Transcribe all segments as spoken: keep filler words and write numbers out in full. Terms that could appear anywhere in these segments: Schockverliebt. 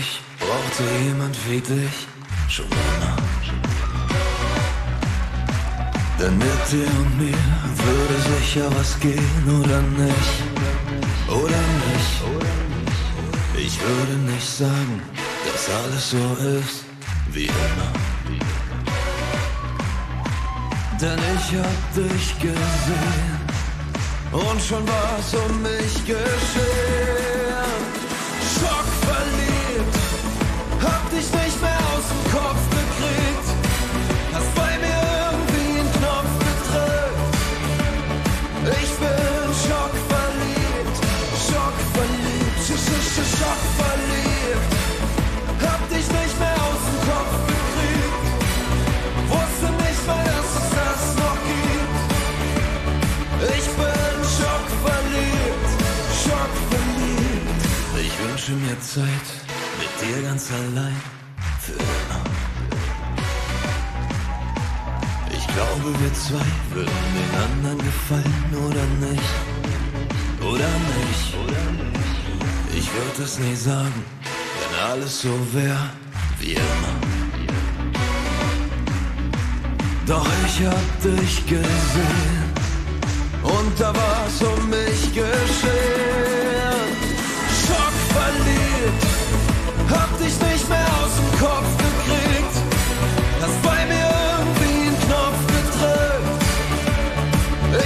Ich brauchte jemand wie dich schon immer. Denn mit dir und mir würde sicher was gehen, oder nicht? Oder nicht? Ich würde nicht sagen, dass alles so ist wie immer. Denn ich hab dich gesehen und schon war's um mich geschehen. Schockverliebt, hab dich nicht mehr aus dem Kopf gekriegt. Hast bei mir irgendwie einen Knopf gedrückt. Ich bin schockverliebt, schockverliebt, schockverliebt. Hab dich nicht mehr aus dem Kopf gekriegt. Wusste nicht mal, dass es das noch gibt. Ich bin ich wünsche mir Zeit mit dir ganz allein für immer. Ich glaube, wir zwei würden den anderen gefallen, oder nicht? Oder nicht? Ich würde es nie sagen, wenn alles so wäre wie immer. Doch ich hab dich gesehen und da war's um mich geschehen. Schockverliebt, hab dich nicht mehr aus dem Kopf gekriegt. Hast bei mir irgendwie einen Knopf gedrückt.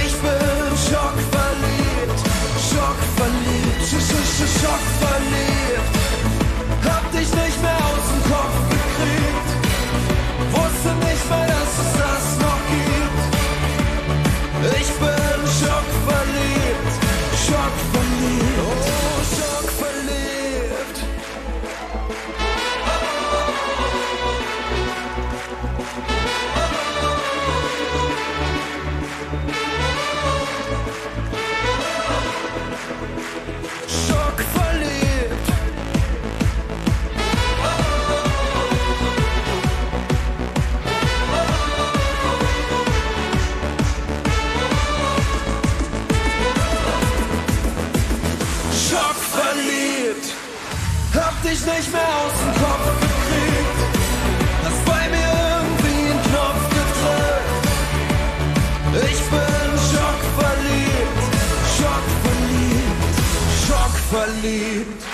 Ich bin schockverliebt, schockverliebt, schockverliebt. Hab dich nicht mehr aus dem Kopf gekriegt. Wusste nicht mal, dass es das noch gibt. Ich bin schockverliebt, schockverliebt. Hab dich nicht mehr aus dem Kopf gekriegt. Hast bei mir irgendwie einen Knopf gedrückt. Ich bin schockverliebt, schockverliebt, schockverliebt.